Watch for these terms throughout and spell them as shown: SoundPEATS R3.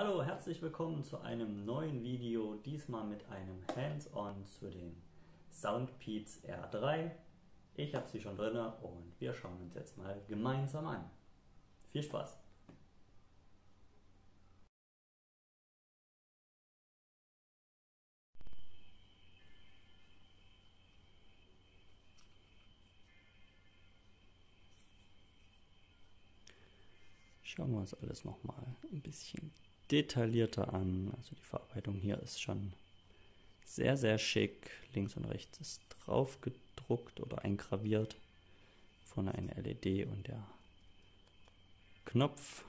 Hallo, herzlich willkommen zu einem neuen Video, diesmal mit einem Hands-on zu den SoundPEATS R3. Ich habe sie schon drin und wir schauen uns jetzt mal gemeinsam an. Viel Spaß! Schauen wir uns alles nochmal ein bisschen detaillierter an. Also die Verarbeitung hier ist schon sehr, sehr schick. Links und rechts ist drauf gedruckt oder eingraviert. Vorne eine LED und der Knopf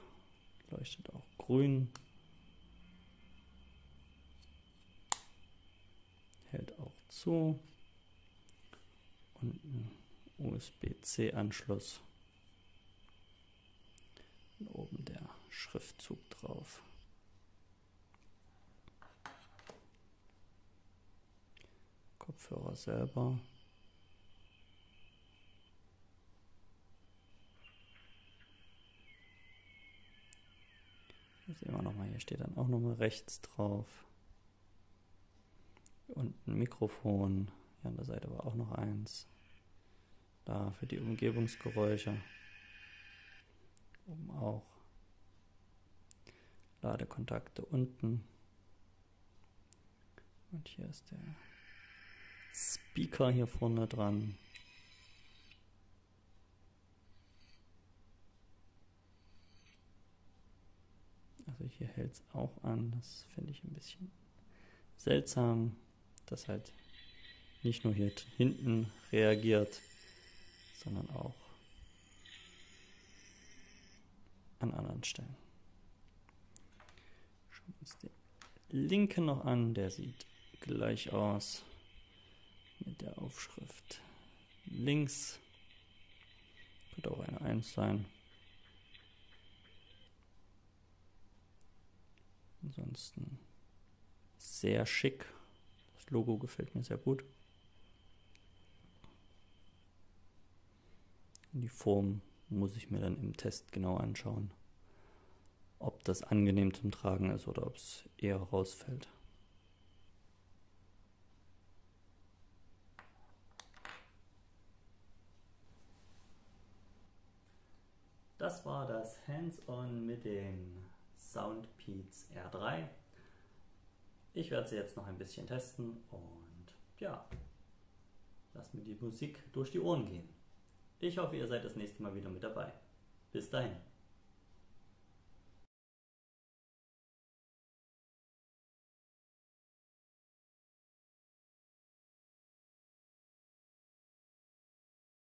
leuchtet auch grün. Hält auch zu. Und ein USB-C-Anschluss. Und oben der Schriftzug drauf. Kopfhörer selber. Das sehen wir nochmal, hier steht dann auch nochmal rechts drauf. Und ein Mikrofon. Hier an der Seite war auch noch eins. Da für die Umgebungsgeräusche. Oben auch. Ladekontakte unten. Und hier ist der Speaker hier vorne dran. Also hier hält es auch an. Das finde ich ein bisschen seltsam, dass halt nicht nur hier hinten reagiert, sondern auch an anderen Stellen. Schauen wir uns den linken noch an. Der sieht gleich aus mit der Aufschrift links. Könnte auch eine 1 sein. Ansonsten sehr schick. Das Logo gefällt mir sehr gut. Die Form muss ich mir dann im Test genau anschauen, ob das angenehm zum Tragen ist oder ob es eher rausfällt. Das war das Hands-on mit den SoundPEATS R3. Ich werde sie jetzt noch ein bisschen testen und ja, lass mir die Musik durch die Ohren gehen. Ich hoffe, ihr seid das nächste Mal wieder mit dabei. Bis dahin.